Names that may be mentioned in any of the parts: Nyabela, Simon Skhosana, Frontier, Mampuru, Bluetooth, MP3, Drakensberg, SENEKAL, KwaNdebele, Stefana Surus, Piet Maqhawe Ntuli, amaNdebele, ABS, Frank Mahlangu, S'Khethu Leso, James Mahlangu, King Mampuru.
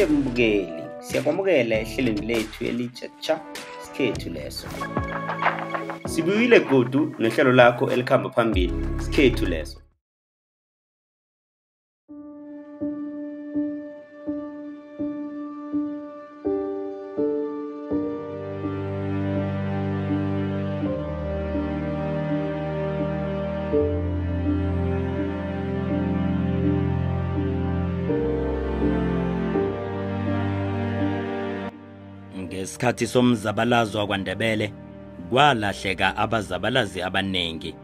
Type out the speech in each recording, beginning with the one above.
Siyambukeli, siyakwamukela ehlelweni lethu elitsha sikhethu leso. Sibuyile godu nehlelo lakho elikhamba phambili sikhethu leso. Ngesikhathi somzabalazo kwaNdebele kwalahleka abazabalazi abanengi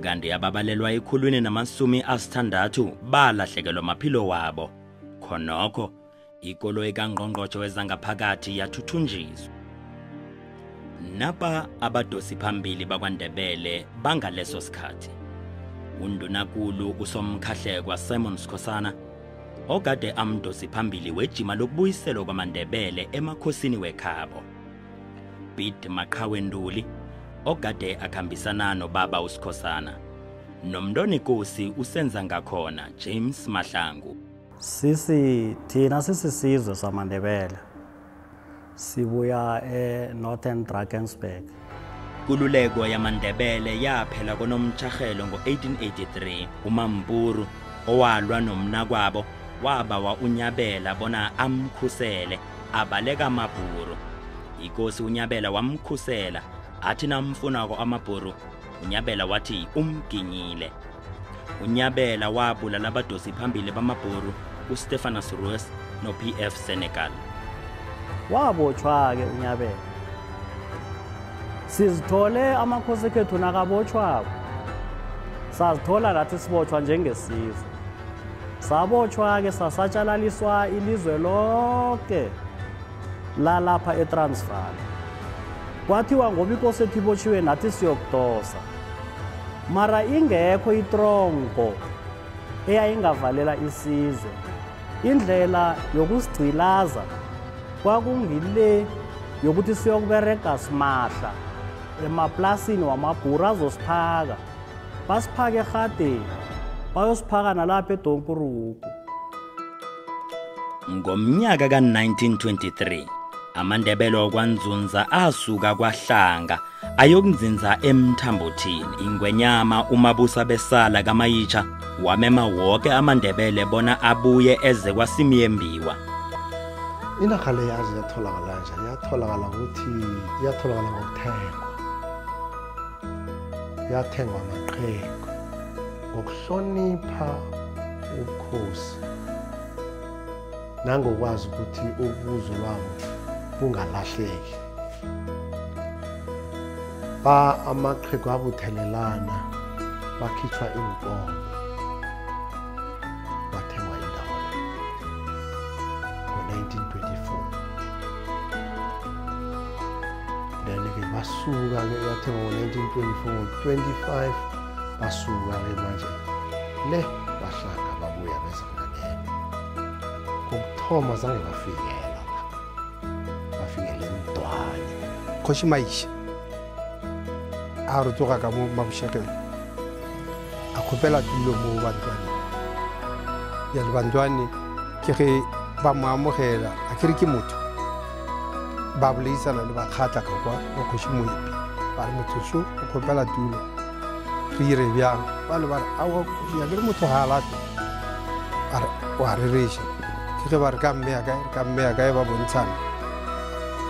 kanti ababalelwa ikhulwini namasumi asithandathu balahlekelwa maphilo wabo khonokho ikolo ekangqongqotho wezangaphakathi yathuthunjiswa napa abadosi phambili bakwaNdebele bangaleso sikhathi undunakulu usomkhahlekwa Simon Skhosana ogade amdosi phambili wejima lokubuyiselo kwamaNdebele emakhosini wekhabo Piet Maqhawe Ntuli ogade akhambisana nobaba uSkhosana nomndoni kosi usenza ngakhona James Mahlangu. Sisi thina sisizwe samaNdebele sibuya Northern Drakensberg. Kululeko yamaNdebele yaphela konomtshahelo ngo-1883 uMampuru owalwa nomnakwabo wabawa uNyabela bona amkhusele abaleka Mampuru. Ikosi uNyabela wamkhusela athi namfuna kwaMampuru uNyabela wathi umginyile. uNyabela wabulala abadosi phambili bamaBhuru uStefana Surus noPF Senegal. Wabotshwa ke uNyabela sizithole amakhosi kethu nakabotshwa sazithola lathi sibotshwa njengesizwe. Sabotshwa ke sasatshalaliswa ilizwe lonke la lapha eTransvaal. Kwathiwa ngoba inkosi ethu ibotshiwe nathi siyokudosa. Mara ingekho itrongo eyayingavalela isizwe. Indlela yokusigcilaza kwakungile yokuthi siyokubereka simahla emaplasini wamaBhuru azosiphaka. Basiphake eGadeni. Bayosiphakana lapha eDonkuru. Ngomnyaka ka-1923 amaNdebele okwanzunza asuka kwaHlanga ayokunzinza eMthambothini. Ingwenyama uMabusa besala kaMayitsha wamema woke amaNdebele bona abuye eze kwaSimiyembiwa. Inarha le yazi yatholakala njani? Yatholakala ukuthi yatholakala ngokuthengwa. Yathengwa maqhinga. Ngokuhlonipha ukhosi nangokwazi ukuthi ubuzo lwabo bungalahleki ba amaqhiqwa abuthelelana bakhitshwa inkomo bathengwa indawo ngo-1924 then-ke basuka yathengwa ngo-1924 25 basuka manje le bahlanga babuya bezingane ukuthoma zange bafikela bafikele mntwana khoshimayishi arutoka kamo mabusheke akopela dilomo bantwana yalo bantwana ke ge ba maamogela akere ke motho ba buleisana le bakhatla ka kwa khoshimoipi ba re motho sho akopela dilo Pire bya balwa awo ya le motho halate are wa re reisha ke ba re ka me ya ba bontshana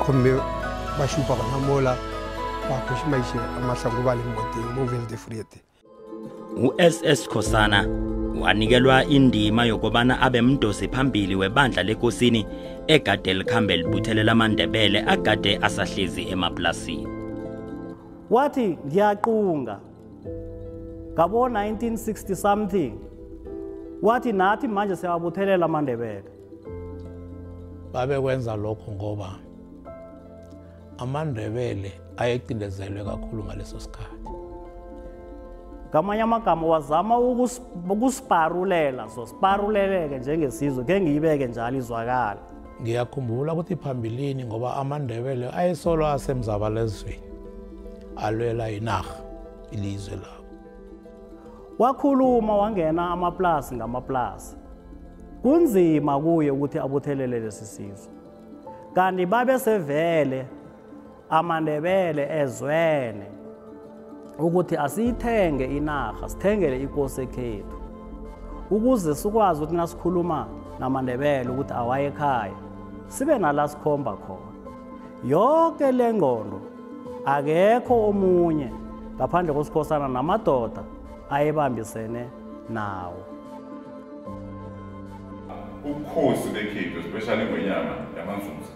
khomme ba shupa bana mola ba khoshmaishe amahlangu ba le motho movil de friete uSS Khosana wanikelwa indima yokubana abe mdosi phambili webandla lekosini egade likhambele buthelela amaNdebele agade asahlezi emaplasini. Wathi ngiyaqunga Gabo 1960 something. Wathi nathi manje siyawabuthelela amaNdebele. Babe kwenza lokho ngoba amaNdebele ayecindezelwe kakhulu ngaleso sikhathi. Ngamanye amagama wazama ukusibharulela sosibharuleleke njengesizwe ke ngiyibeke njalo izwakala. Ngiyakhumbula ukuthi phambilini ngoba amaNdebele ayesolo asemzabalezweni alwela inarha ilizwe la. Wakhuluma wangena amaplasi ngamaplasi kunzima kuye ukuthi abuthelele lesisizwe. Kanti babe sevele amaNdebele ezwene ukuthi asithenge inarha, sithengele inkosi ekhethu. Ukuze sikwazi ukuthi nasikhuluma namaNdebele ukuthi awaye ekhaya, sibe nala sikhomba khona. Yonke lengqondo akekho omunye ngaphandle kosikhosana namadoda ayebambisene nawo. Ukhosi bekhethu especially ngonyama yamanzuzu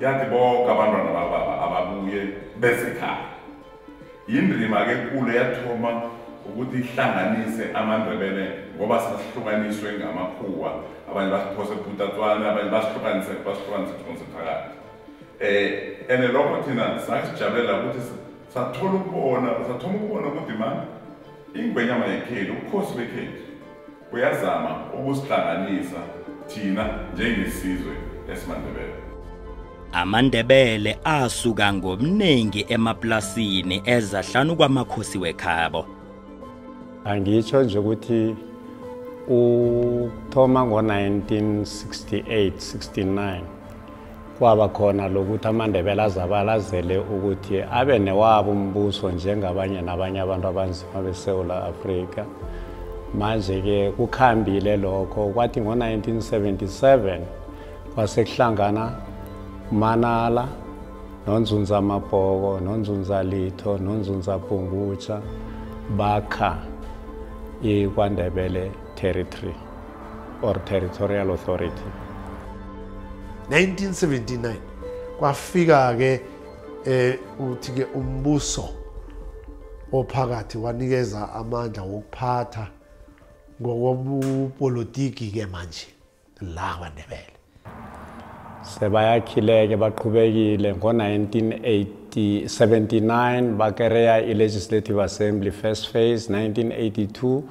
yathi bonke abantwana bababa ababuye besekhaya. Indima ke enkulu yathoma ukuthi ihlanganise amaNdebele ngoba sasihlukaniswe ngamakhuwa, abanye basiphose ebutatswana, abanye basihlukanise konsephakathi. And a lot of tenants like James ukuthi sathola ukubona ukuthi man ingwenyama yekhethu ukhosi bekhethu uyazama ukusihlanganisa thina njengesizwe esiMaNdebele. AmaNdebele asuka ngomningi emaplasini ezahlanu kwamakhosi wekhabo. Angitsho nje ukuthi uthoma ngo-1968-69 kwaba khona lokuthi amaNdebele azabalazele ukuthi abe newabo umbuso njengabanye nabanye abantu abanzima beSewula Afrika. Manje-ke kukhambile lokho, kwathi ngo-1977 kwasekuhlangana Manala, Nonzunza Mapoko, Nonzunza Litho, Nonzunza Pungucha, bakha iKwaNdebele Territory or Territorial Authority. 1979 kwafika-ke uthi-ke umbuso ophakathi wanikeza amandla wokuphatha ngokobupolitiki-ke manje la kwaNdebele. Sebayakhile-ke baqhubekile ngo-1979 bakereya i-Legislative Assembly first phase, 1982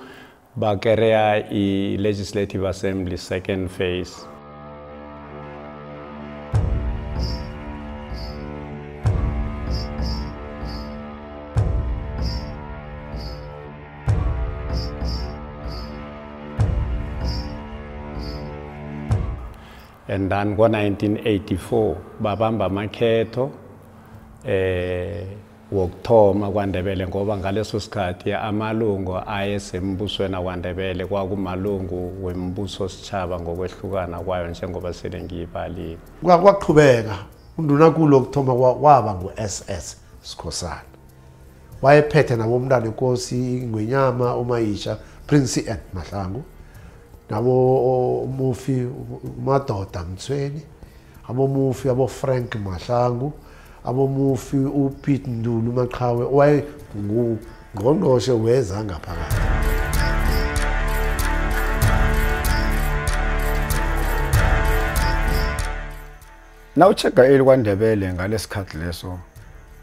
bakereya i-Legislative Assembly second phase. And then go 1984, babamba makhetho wokuthoma kwaNdebele ngoba ngaleso sikhathi amalungu ayesembusweni kwaNdebele kwakumalungu wembuso sitshaba ngokwehlukana kwayo njengoba sele ngiyibalile. Kwaqhubeka undunankulu wokuthoma waba ngu-SS Sikhosana. Wayephethe nabomntana inkosi ingwenyama umayisha Prince Piet Maqhawe abo mufi madoda Mtsweni, abo mufi abo Frank Mahlangu, abo mufi uPiet Maqhawe Ntuli waye ngqongqoshe weza ngaphakathi. Nawucheka kwaNdebele ngalesikhathi leso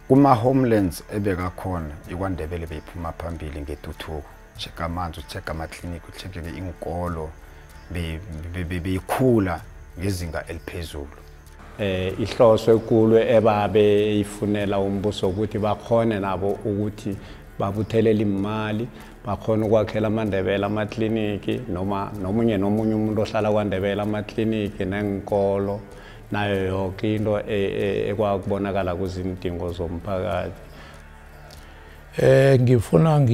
kuma homelands ebeka khona iKwaNdebele beyiphuma phambili ngetuthuko. Check amanzi, check amaclinic, check inkolo beyikhula ngezinga eliphezulu. Ihloso ekulu ebabeyifunela umbuso ukuthi bakhone nabo ukuthi babuthelele imali, bakhona ukwakhela amaNdebele amaclinic noma nomunye umuntu ohlala kwaNdebele amaclinic nenkolo nayo yonke into ekwakubonakala kuzindingo zomphakathi. Ngifuna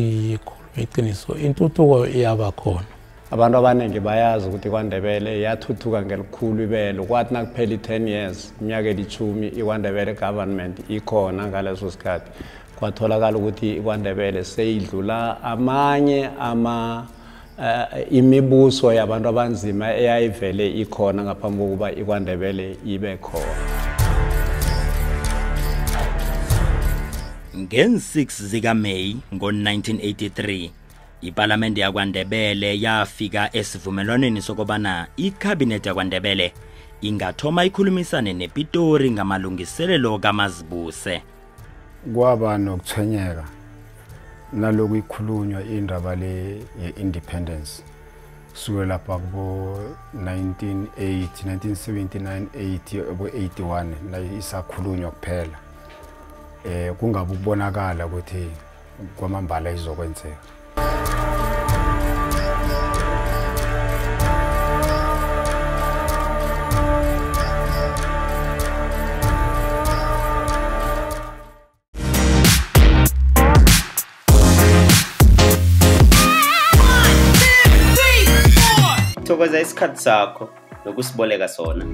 iqiniso intuthuko iyabakhona. Abantu abaningi bayazi ukuthi kwaNdebele yathuthuka ngelikhulu ibelo, kwathi nakuphela 10 years iminyaka elithumi iKwaNdebele government ikhona. Ngaleso sikhathi kwatholakala ukuthi iKwaNdebele seyidlula amanye imibuso yabantu abanzima eyayivele ikhona ngaphambi kokuba iKwaNdebele ibe khona. Nge-6 zikaMeyi ngo-1983 iPalamende yakwaNdebele yafika esivumelwaneni sokobana iKhabinethi yakwaNdebele ingathoma ikhulumisane nePitori ngamalungiselelo kaMazibuse. Kwaba nokuthwenyeka naloku ikhulunywa indaba le ye-independence suke lapha kubo 1980, 1979, 80 abo-81 isakhulunywa kuphela. Kungabe kubonakala ukuthi kwamambala izokwenzeka. ukuthokoza isikhathi sakho nokusiboleka sona.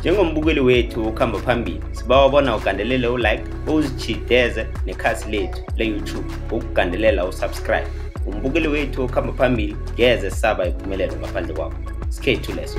Njengombukeli wethu okhamba phambili, sibawa bona ugandelele ulike, uzijideze nekhasi lethu le-YouTube ukugandelela usubscribe. Umbukeli wethu okhamba phambili ngeze saba iphumelelo ngaphandle kwakho. Skethu leso.